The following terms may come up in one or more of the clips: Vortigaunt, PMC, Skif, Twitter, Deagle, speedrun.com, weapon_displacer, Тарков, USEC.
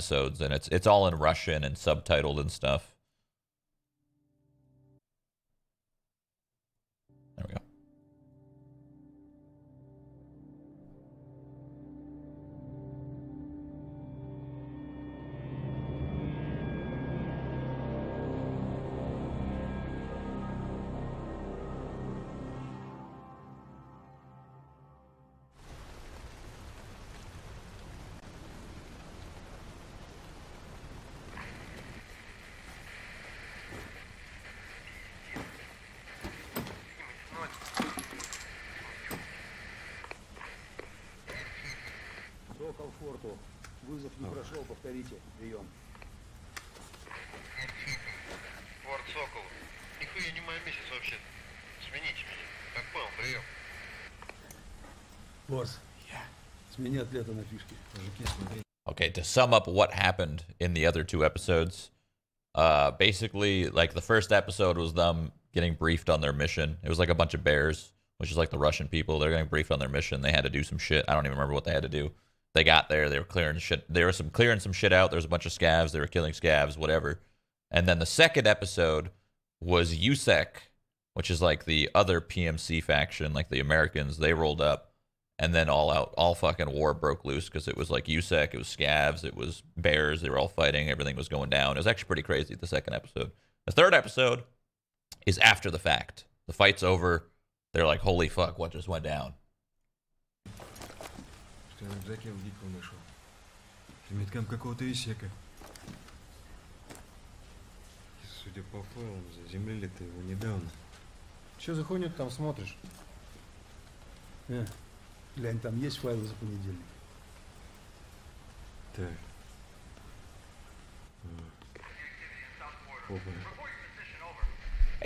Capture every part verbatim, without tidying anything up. episodes, and it's it's all in Russian and subtitled and stuff. There we go. Вызов не прошел, повторите. Прием. Форт Сокол. Нихуя не мой месяц вообще. Смените меня. Как понял, прием. Борс. Смени атлета на фишке. Okay, to sum up what happened in the other two episodes, uh, basically, like the first episode was them getting briefed on their mission. It was like a bunch of bears, which is like the Russian people. They're getting briefed on their mission. They had to do some shit. I don't even remember what they had to do. They got there, they were clearing shit. There was some clearing some shit out. There was a bunch of scavs. They were killing scavs, whatever. And then the second episode was U S E C, which is like the other P M C faction, like the Americans. They rolled up, and then all out, all fucking war broke loose because it was like U S E C, it was scavs, it was bears. They were all fighting. Everything was going down. It was actually pretty crazy, the second episode. The third episode is after the fact. The fight's over. They're like, holy fuck, what just went down? Я в рюкзаке в Дикого нашел. По меткам какого-то Юсека. Судя по файлам, заземлили-то его недавно. Че за хуйню там смотришь? Э, глянь, там есть файлы за понедельник? Так. Опа.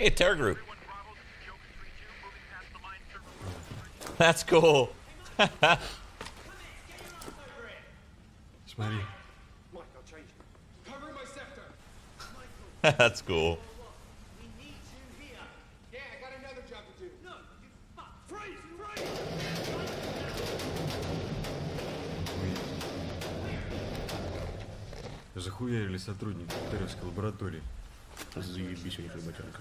Hey, terror group. That's cool. Maybe. That's cool. Захуярили сотрудники Тарковской лаборатории. Заебись у них работенка.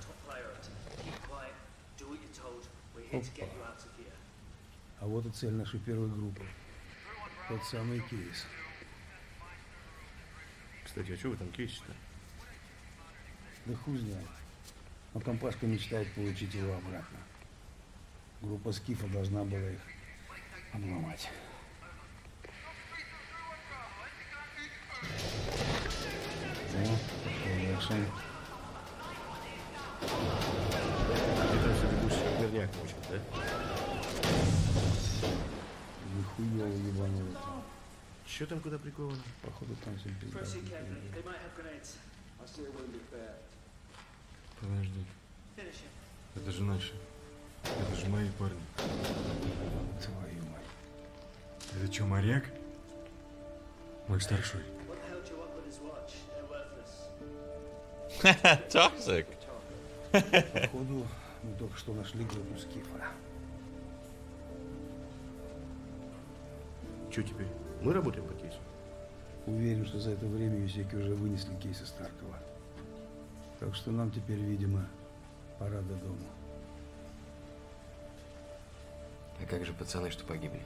А вот и цель нашей первой группы. Тот самый кейс. Кстати, а что вы там кейсите-то? Да хуй знает. Но компашка мечтает получить его обратно. Группа Скифа должна была их обломать. Это все бегущий верняк мочит, да? Нихуя ебануло. Что там куда приковано? Походу там все пизда. Подожди. Это же наши. Это же мои парни. Твою мать. Это что, моряк? Мой старший. Ха-ха, токсик. Походу, мы только что нашли группу Скифа. Что теперь? Мы работаем по кейсу? Уверен, что за это время юсеки уже вынесли кейсы Старкова. Так что нам теперь, видимо, пора до дома. А как же пацаны, что погибли?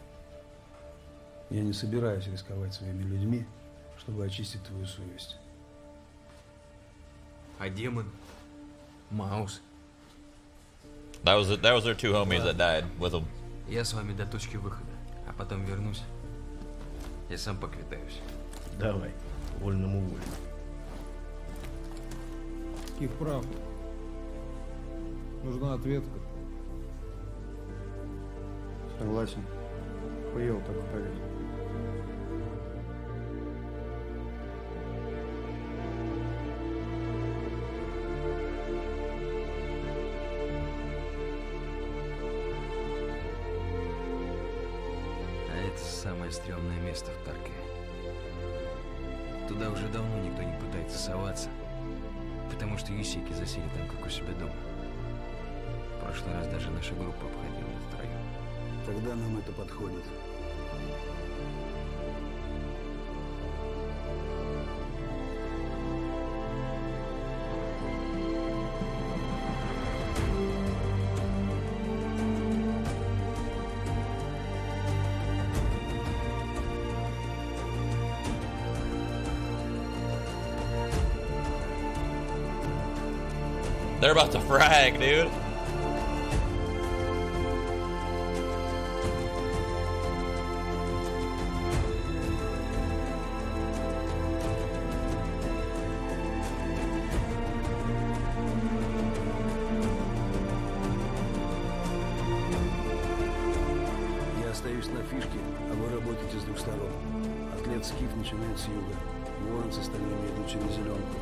Я не собираюсь рисковать своими людьми, чтобы очистить твою совесть. А демон? Маус? That was, that was their two homies that died with them. Я с вами до точки выхода, а потом вернусь. Я сам поквитаюсь. Давай, вольному волю. Скиф прав. Нужна ответка. Согласен. Хуево так поверил. Самое стрёмное место в Таркове. Туда уже давно никто не пытается соваться, потому что юсеки засели там как у себя дома. В прошлый раз даже наша группа обходила их втроем. Тогда нам это подходит. They're about to frag, dude. Я остаюсь на фишке, а вы работаете с двух сторон. Отлет Скиф начинает с юга. Ворон с остальными идут через зеленку.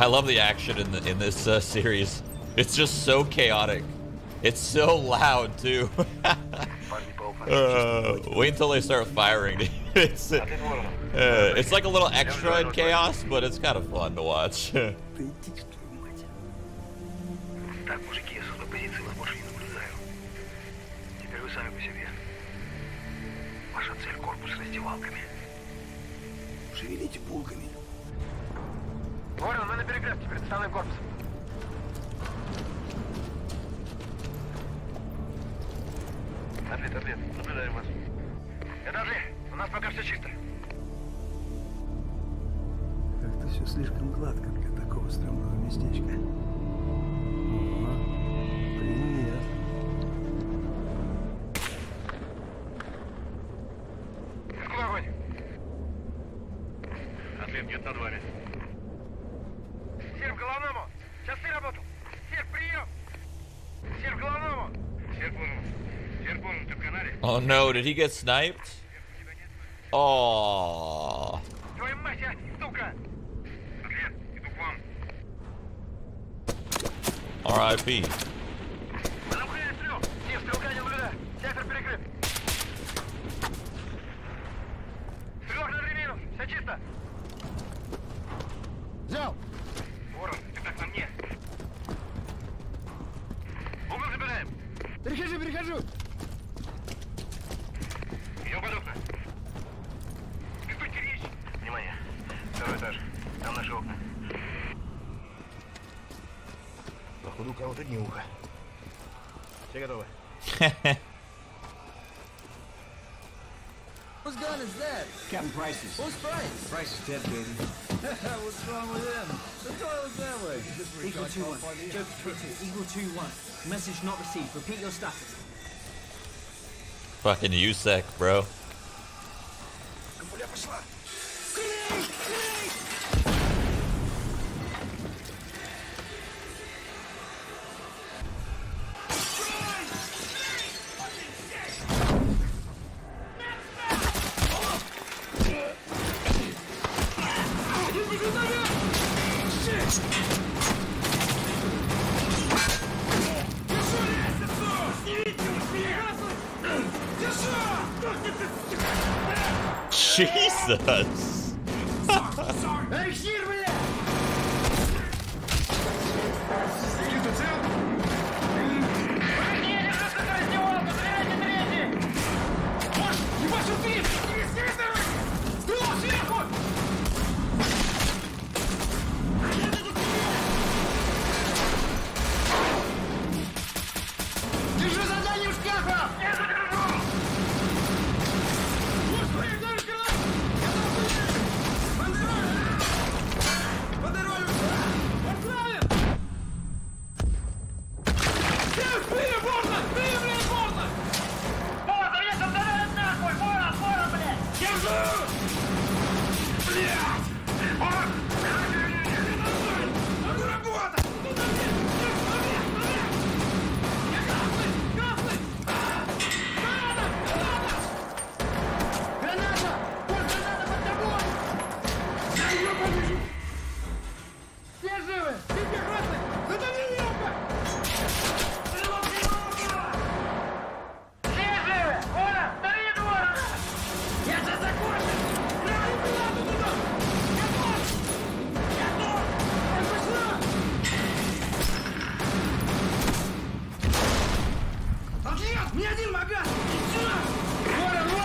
I love the action in the in this uh, series. It's just so chaotic. It's so loud too. uh, wait until they start firing. It's uh, it's like a little extra in chaos, but it's kind of fun to watch. Шевелите булками. Ворон, мы на перегрядке перед основным корпусом. Отлет, отлет. Наблюдаем вас. Этажи, у нас пока все чисто. Как-то все слишком гладко для такого стрёмного местечка. Oh no, did he get sniped? Oh. R I P. Whose gun is that? Captain Price's. Who's Price? Price is dead, baby. What's wrong with him? The toilet's that way. Eagle two one. Joke Twitter. Eagle two one. Message not received. Repeat your status. Fucking U S E C, bro. Jesus! Ни один магаз! Иди сюда! Ворон,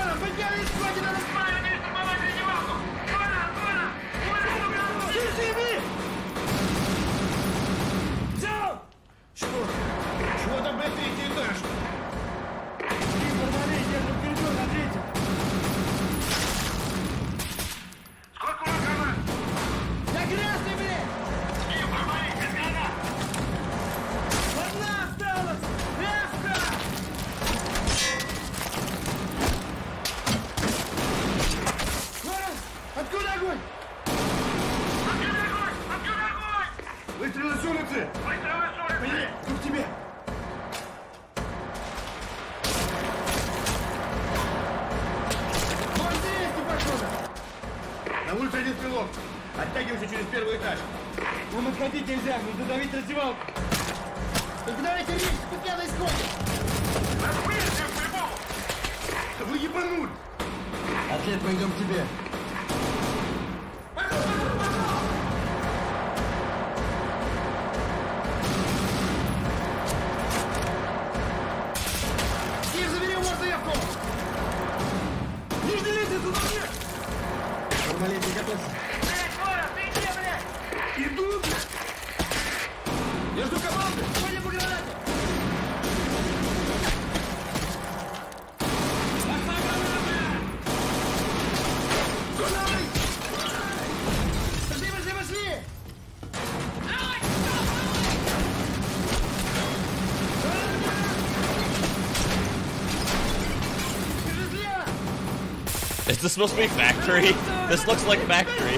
Is this supposed to be factory? This looks like factory.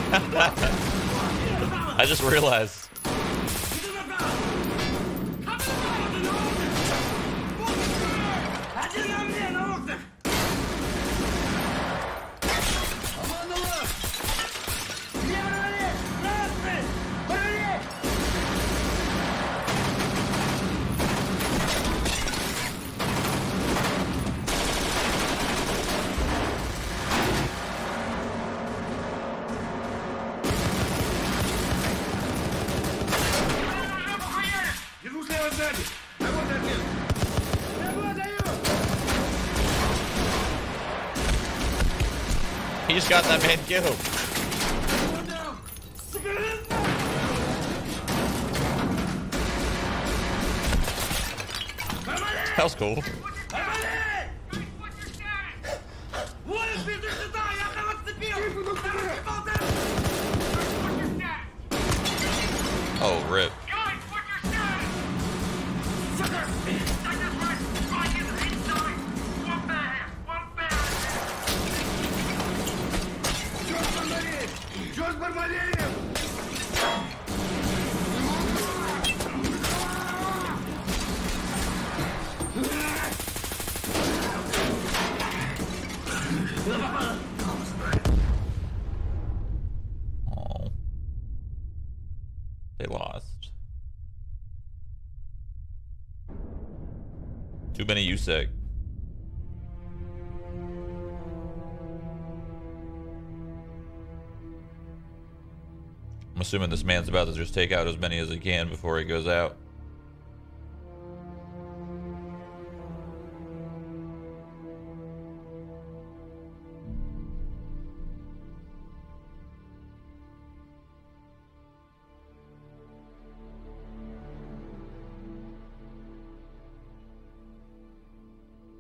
I just realized. He just got that man killed. That was cool. Oh, rip. Too many U S E C. I'm assuming this man's about to just take out as many as he can before he goes out.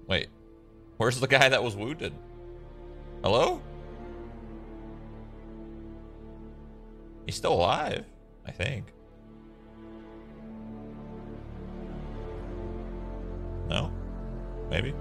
Wait, where's the guy that was wounded? Hello? He's still alive, I think. No? Maybe?